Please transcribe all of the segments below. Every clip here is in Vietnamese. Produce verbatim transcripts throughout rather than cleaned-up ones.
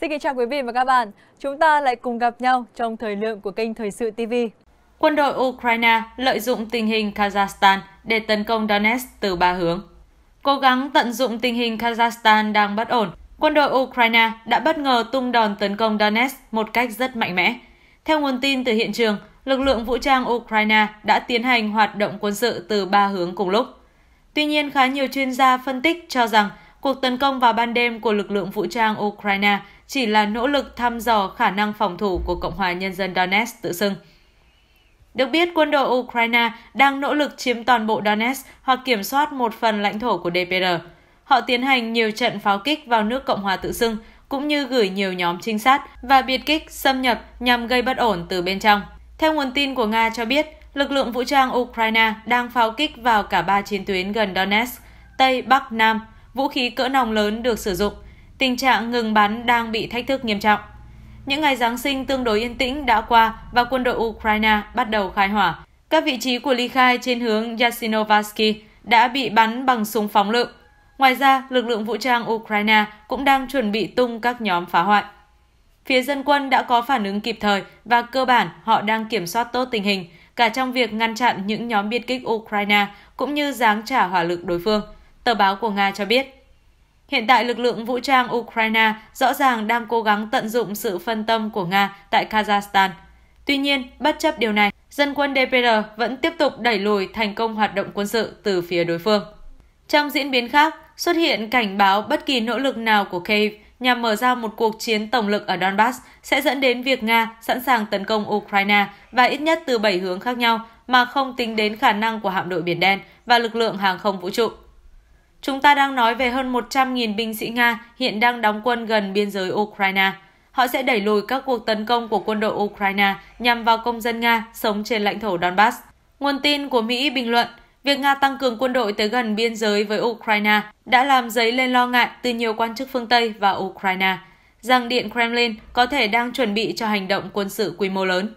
Xin kính chào quý vị và các bạn. Chúng ta lại cùng gặp nhau trong thời lượng của kênh Thời sự ti vi. Quân đội Ukraine lợi dụng tình hình Kazakhstan để tấn công Donetsk từ ba hướng. Cố gắng tận dụng tình hình Kazakhstan đang bất ổn, quân đội Ukraine đã bất ngờ tung đòn tấn công Donetsk một cách rất mạnh mẽ. Theo nguồn tin từ hiện trường, lực lượng vũ trang Ukraine đã tiến hành hoạt động quân sự từ ba hướng cùng lúc. Tuy nhiên, khá nhiều chuyên gia phân tích cho rằng cuộc tấn công vào ban đêm của lực lượng vũ trang Ukraine chỉ là nỗ lực thăm dò khả năng phòng thủ của Cộng hòa Nhân dân Donetsk tự xưng. Được biết, quân đội Ukraine đang nỗ lực chiếm toàn bộ Donetsk hoặc kiểm soát một phần lãnh thổ của đê pê rờ. Họ tiến hành nhiều trận pháo kích vào nước Cộng hòa tự xưng, cũng như gửi nhiều nhóm trinh sát và biệt kích xâm nhập nhằm gây bất ổn từ bên trong. Theo nguồn tin của Nga cho biết, lực lượng vũ trang Ukraine đang pháo kích vào cả ba chiến tuyến gần Donetsk, Tây, Bắc, Nam. Vũ khí cỡ nòng lớn được sử dụng. Tình trạng ngừng bắn đang bị thách thức nghiêm trọng. Những ngày Giáng sinh tương đối yên tĩnh đã qua và quân đội Ukraine bắt đầu khai hỏa. Các vị trí của ly khai trên hướng Yashinovsky đã bị bắn bằng súng phóng lựu. Ngoài ra, lực lượng vũ trang Ukraine cũng đang chuẩn bị tung các nhóm phá hoại. Phía dân quân đã có phản ứng kịp thời và cơ bản họ đang kiểm soát tốt tình hình, cả trong việc ngăn chặn những nhóm biệt kích Ukraine cũng như giáng trả hỏa lực đối phương, tờ báo của Nga cho biết. Hiện tại, lực lượng vũ trang Ukraine rõ ràng đang cố gắng tận dụng sự phân tâm của Nga tại Kazakhstan. Tuy nhiên, bất chấp điều này, dân quân đê pê rờ vẫn tiếp tục đẩy lùi thành công hoạt động quân sự từ phía đối phương. Trong diễn biến khác, xuất hiện cảnh báo bất kỳ nỗ lực nào của Kyiv nhằm mở ra một cuộc chiến tổng lực ở Donbass sẽ dẫn đến việc Nga sẵn sàng tấn công Ukraine và ít nhất từ bảy hướng khác nhau mà không tính đến khả năng của hạm đội Biển Đen và lực lượng hàng không vũ trụ. Chúng ta đang nói về hơn một trăm nghìn binh sĩ Nga hiện đang đóng quân gần biên giới Ukraine. Họ sẽ đẩy lùi các cuộc tấn công của quân đội Ukraine nhằm vào công dân Nga sống trên lãnh thổ Donbass. Nguồn tin của Mỹ bình luận, việc Nga tăng cường quân đội tới gần biên giới với Ukraine đã làm dấy lên lo ngại từ nhiều quan chức phương Tây và Ukraine, rằng Điện Kremlin có thể đang chuẩn bị cho hành động quân sự quy mô lớn.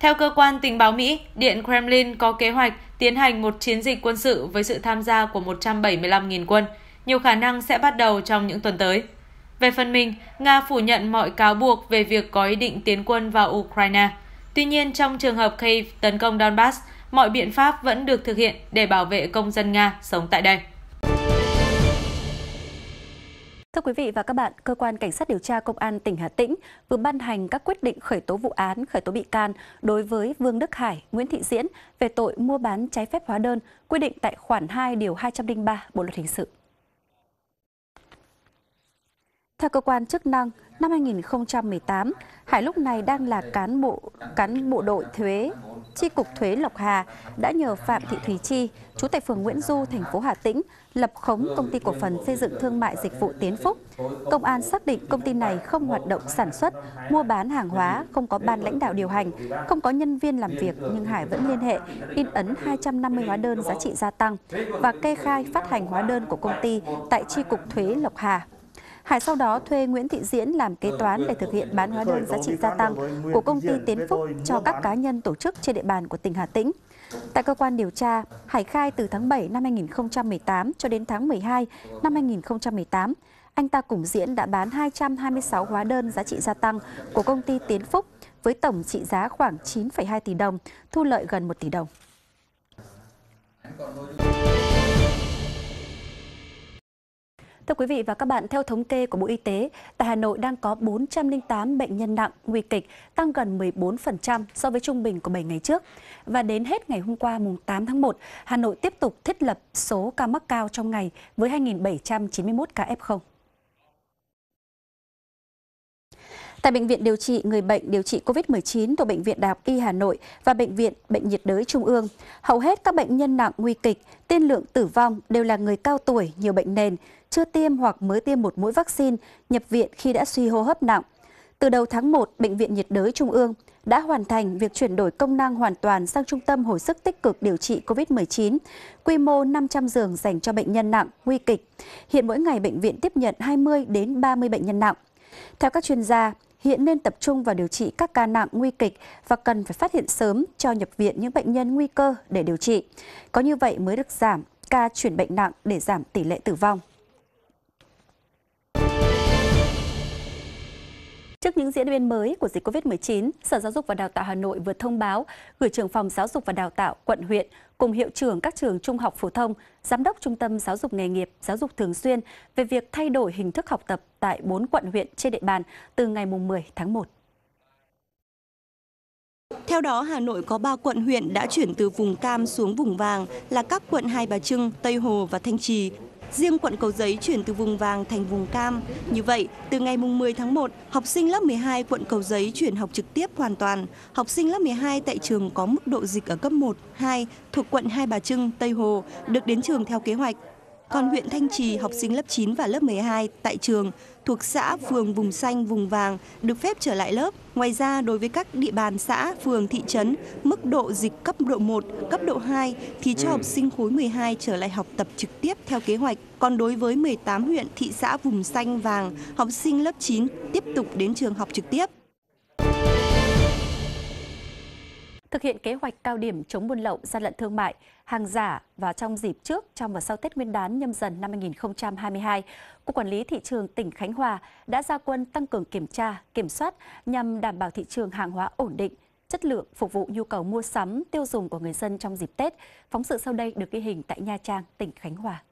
Theo cơ quan tình báo Mỹ, Điện Kremlin có kế hoạch tiến hành một chiến dịch quân sự với sự tham gia của một trăm bảy mươi lăm nghìn quân, nhiều khả năng sẽ bắt đầu trong những tuần tới. Về phần mình, Nga phủ nhận mọi cáo buộc về việc có ý định tiến quân vào Ukraine. Tuy nhiên, trong trường hợp Kyiv tấn công Donbass, mọi biện pháp vẫn được thực hiện để bảo vệ công dân Nga sống tại đây. Thưa quý vị và các bạn, Cơ quan Cảnh sát điều tra Công an tỉnh Hà Tĩnh vừa ban hành các quyết định khởi tố vụ án, khởi tố bị can đối với Vương Đức Hải, Nguyễn Thị Diễn về tội mua bán trái phép hóa đơn, quy định tại khoản hai điều hai trăm linh ba Bộ Luật Hình sự. Theo cơ quan chức năng, năm hai nghìn không trăm mười tám, Hải lúc này đang là cán bộ cán bộ đội thuế, chi cục thuế Lộc Hà đã nhờ Phạm Thị Thúy Chi, trú tại phường Nguyễn Du, thành phố Hà Tĩnh, lập khống công ty cổ phần xây dựng thương mại dịch vụ Tiến Phúc. Công an xác định công ty này không hoạt động sản xuất, mua bán hàng hóa, không có ban lãnh đạo điều hành, không có nhân viên làm việc, nhưng Hải vẫn liên hệ, in ấn hai trăm năm mươi hóa đơn giá trị gia tăng và kê khai phát hành hóa đơn của công ty tại chi cục thuế Lộc Hà. Hải sau đó thuê Nguyễn Thị Diễn làm kế toán để thực hiện bán hóa đơn giá trị gia tăng của công ty Tiến Phúc cho các cá nhân tổ chức trên địa bàn của tỉnh Hà Tĩnh. Tại cơ quan điều tra, Hải khai từ tháng bảy năm hai nghìn không trăm mười tám cho đến tháng mười hai năm hai nghìn không trăm mười tám, anh ta cùng Diễn đã bán hai trăm hai mươi sáu hóa đơn giá trị gia tăng của công ty Tiến Phúc với tổng trị giá khoảng chín phẩy hai tỷ đồng, thu lợi gần một tỷ đồng. Thưa quý vị và các bạn, theo thống kê của Bộ Y tế, tại Hà Nội đang có bốn trăm linh tám bệnh nhân nặng, nguy kịch, tăng gần mười bốn phần trăm so với trung bình của bảy ngày trước. Và đến hết ngày hôm qua mùng tám tháng một, Hà Nội tiếp tục thiết lập số ca mắc cao trong ngày với hai nghìn bảy trăm chín mươi mốt ca ép không. Tại Bệnh viện điều trị người bệnh điều trị Covid mười chín thuộc Bệnh viện Đại học Y Hà Nội và Bệnh viện Bệnh nhiệt đới Trung ương, hầu hết các bệnh nhân nặng nguy kịch, tiên lượng tử vong đều là người cao tuổi, nhiều bệnh nền, chưa tiêm hoặc mới tiêm một mũi vaccine, nhập viện khi đã suy hô hấp nặng. Từ đầu tháng một, Bệnh viện nhiệt đới Trung ương đã hoàn thành việc chuyển đổi công năng hoàn toàn sang Trung tâm Hồi sức tích cực điều trị Covid mười chín, quy mô năm trăm giường dành cho bệnh nhân nặng, nguy kịch. Hiện mỗi ngày bệnh viện tiếp nhận hai mươi đến ba mươi bệnh nhân nặng. Theo các chuyên gia, hiện nên tập trung vào điều trị các ca nặng nguy kịch và cần phải phát hiện sớm cho nhập viện những bệnh nhân nguy cơ để điều trị. Có như vậy mới được giảm ca chuyển bệnh nặng để giảm tỷ lệ tử vong. Trước những diễn biến mới của dịch Covid mười chín, Sở Giáo dục và Đào tạo Hà Nội vừa thông báo gửi trưởng phòng Giáo dục và Đào tạo quận huyện cùng hiệu trưởng các trường trung học phổ thông, giám đốc trung tâm giáo dục nghề nghiệp, giáo dục thường xuyên về việc thay đổi hình thức học tập tại bốn quận huyện trên địa bàn từ ngày mười tháng một. Theo đó, Hà Nội có ba quận huyện đã chuyển từ vùng cam xuống vùng vàng là các quận Hai Bà Trưng, Tây Hồ và Thanh Trì. Riêng quận Cầu Giấy chuyển từ vùng vàng thành vùng cam. Như vậy, từ ngày mười tháng một, học sinh lớp mười hai quận Cầu Giấy chuyển học trực tiếp hoàn toàn. Học sinh lớp mười hai tại trường có mức độ dịch ở cấp một, hai thuộc quận Hai Bà Trưng, Tây Hồ được đến trường theo kế hoạch. Còn huyện Thanh Trì, học sinh lớp chín và lớp mười hai tại trường thuộc xã, phường, vùng xanh, vùng vàng được phép trở lại lớp. Ngoài ra, đối với các địa bàn xã, phường, thị trấn, mức độ dịch cấp độ một, cấp độ hai thì cho học sinh khối mười hai trở lại học tập trực tiếp theo kế hoạch. Còn đối với mười tám huyện, thị xã, vùng xanh, vàng, học sinh lớp chín tiếp tục đến trường học trực tiếp. Thực hiện kế hoạch cao điểm chống buôn lậu, gian lận thương mại, hàng giả và trong dịp trước, trong và sau Tết Nguyên đán Nhâm Dần năm hai nghìn không trăm hai mươi hai, Cục Quản lý Thị trường tỉnh Khánh Hòa đã ra quân tăng cường kiểm tra, kiểm soát nhằm đảm bảo thị trường hàng hóa ổn định, chất lượng phục vụ nhu cầu mua sắm, tiêu dùng của người dân trong dịp Tết. Phóng sự sau đây được ghi hình tại Nha Trang, tỉnh Khánh Hòa.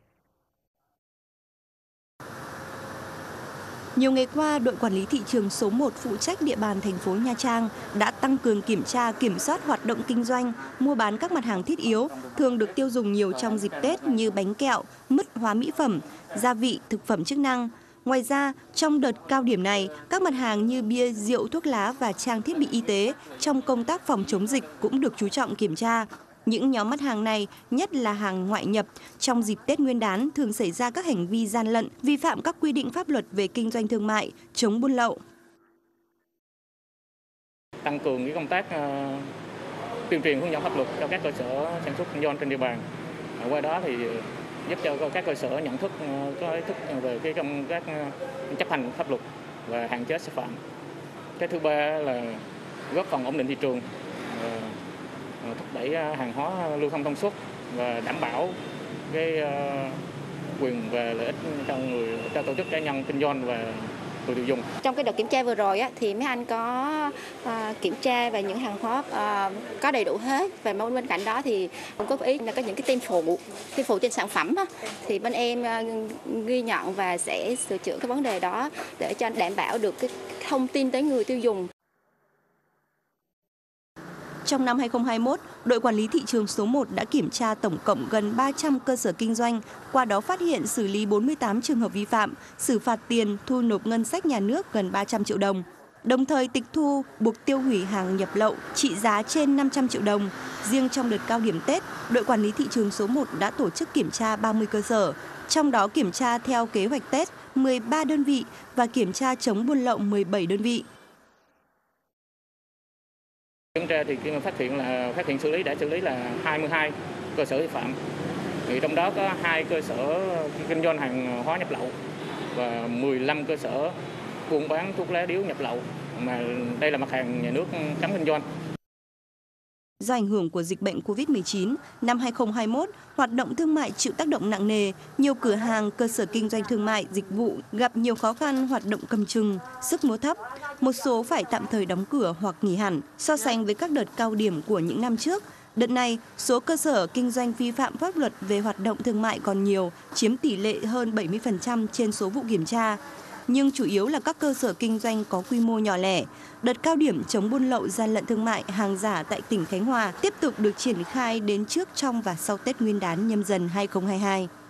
Nhiều ngày qua, đội quản lý thị trường số một phụ trách địa bàn thành phố Nha Trang đã tăng cường kiểm tra, kiểm soát hoạt động kinh doanh, mua bán các mặt hàng thiết yếu, thường được tiêu dùng nhiều trong dịp Tết như bánh kẹo, mứt hóa mỹ phẩm, gia vị, thực phẩm chức năng. Ngoài ra, trong đợt cao điểm này, các mặt hàng như bia, rượu, thuốc lá và trang thiết bị y tế trong công tác phòng chống dịch cũng được chú trọng kiểm tra. Những nhóm mặt hàng này, nhất là hàng ngoại nhập, trong dịp Tết Nguyên đán thường xảy ra các hành vi gian lận, vi phạm các quy định pháp luật về kinh doanh thương mại, chống buôn lậu. Tăng cường cái công tác uh, tuyên truyền hướng dẫn pháp luật cho các cơ sở sản xuất kinh doanh trên địa bàn. Ở qua đó thì giúp cho các cơ sở nhận thức, uh, có ý thức về cái công tác uh, chấp hành pháp luật và hạn chế sai phạm. Cái thứ ba là góp phần ổn định thị trường, Uh, thúc đẩy hàng hóa lưu thông thông suốt và đảm bảo cái quyền về lợi ích cho người, cho tổ chức cá nhân kinh doanh và người tiêu dùng. Trong cái đợt kiểm tra vừa rồi á, thì mấy anh có à, kiểm tra về những hàng hóa à, có đầy đủ hết, và bên cạnh đó thì cũng có ý là có những cái tem phụ, tem phụ trên sản phẩm á, thì bên em à, ghi nhận và sẽ sửa chữa cái vấn đề đó để cho đảm bảo được cái thông tin tới người tiêu dùng. Trong năm hai nghìn không trăm hai mươi mốt, đội quản lý thị trường số một đã kiểm tra tổng cộng gần ba trăm cơ sở kinh doanh, qua đó phát hiện xử lý bốn mươi tám trường hợp vi phạm, xử phạt tiền, thu nộp ngân sách nhà nước gần ba trăm triệu đồng. Đồng thời tịch thu, buộc tiêu hủy hàng nhập lậu trị giá trên năm trăm triệu đồng. Riêng trong đợt cao điểm Tết, đội quản lý thị trường số một đã tổ chức kiểm tra ba mươi cơ sở, trong đó kiểm tra theo kế hoạch Tết mười ba đơn vị và kiểm tra chống buôn lậu mười bảy đơn vị. Kiểm tra thì khi mà phát hiện là phát hiện xử lý đã xử lý là hai mươi hai cơ sở vi phạm, thì trong đó có hai cơ sở kinh doanh hàng hóa nhập lậu và mười lăm cơ sở buôn bán thuốc lá điếu nhập lậu, mà đây là mặt hàng nhà nước cấm kinh doanh. Do ảnh hưởng của dịch bệnh Covid mười chín, năm hai nghìn không trăm hai mươi mốt, hoạt động thương mại chịu tác động nặng nề, nhiều cửa hàng, cơ sở kinh doanh thương mại, dịch vụ gặp nhiều khó khăn, hoạt động cầm chừng, sức múa thấp, một số phải tạm thời đóng cửa hoặc nghỉ hẳn. So sánh với các đợt cao điểm của những năm trước, đợt này, số cơ sở kinh doanh vi phạm pháp luật về hoạt động thương mại còn nhiều, chiếm tỷ lệ hơn bảy mươi phần trăm trên số vụ kiểm tra. Nhưng chủ yếu là các cơ sở kinh doanh có quy mô nhỏ lẻ. Đợt cao điểm chống buôn lậu, gian lận thương mại, hàng giả tại tỉnh Khánh Hòa tiếp tục được triển khai đến trước, trong và sau Tết Nguyên đán Nhâm Dần hai nghìn không trăm hai mươi hai.